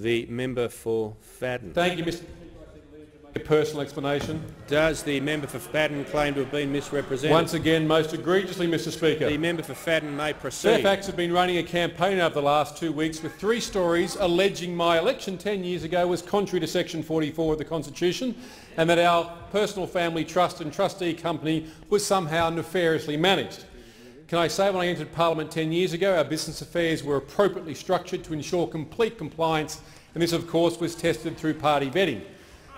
The member for Fadden. Thank you, Mr. A personal explanation. Does the member for Fadden claim to have been misrepresented? Once again, most egregiously, Mr. Speaker. The member for Fadden may proceed. Fairfax have been running a campaign over the last 2 weeks with three stories alleging my election 10 years ago was contrary to Section 44 of the Constitution, and that our personal family trust and trustee company was somehow nefariously managed. Can I say, when I entered Parliament 10 years ago, our business affairs were appropriately structured to ensure complete compliance, and this, of course, was tested through party vetting.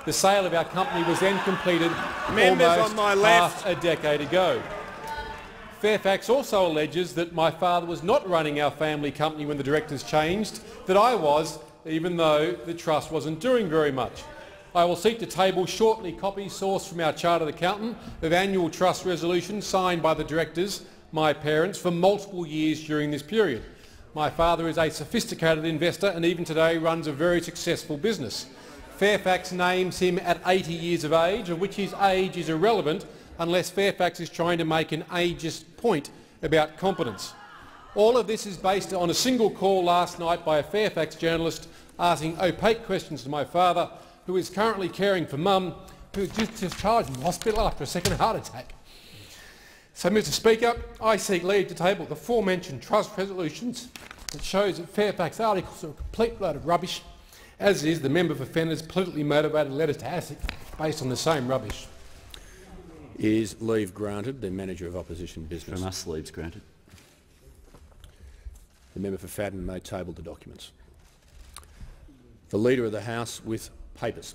The sale of our company was then completed almost half a decade ago. Fairfax also alleges that my father was not running our family company when the directors changed, that I was, even though the trust wasn't doing very much. I will seek to table shortly copies sourced from our chartered accountant of annual trust resolutions signed by the directors, my parents, for multiple years during this period. My father is a sophisticated investor and even today runs a very successful business. Fairfax names him at 80 years of age, of which his age is irrelevant unless Fairfax is trying to make an ageist point about competence. All of this is based on a single call last night by a Fairfax journalist asking opaque questions to my father, who is currently caring for Mum, who was just discharged from hospital after a second heart attack. So, Mr. Speaker, I seek leave to table the aforementioned trust resolutions that shows that Fairfax articles are a complete load of rubbish, as is the member for Fenner's politically motivated letter to ASIC based on the same rubbish. Is leave granted? The Manager of Opposition Business. From us, leave's granted. The member for Fadden may table the documents. The Leader of the House with papers.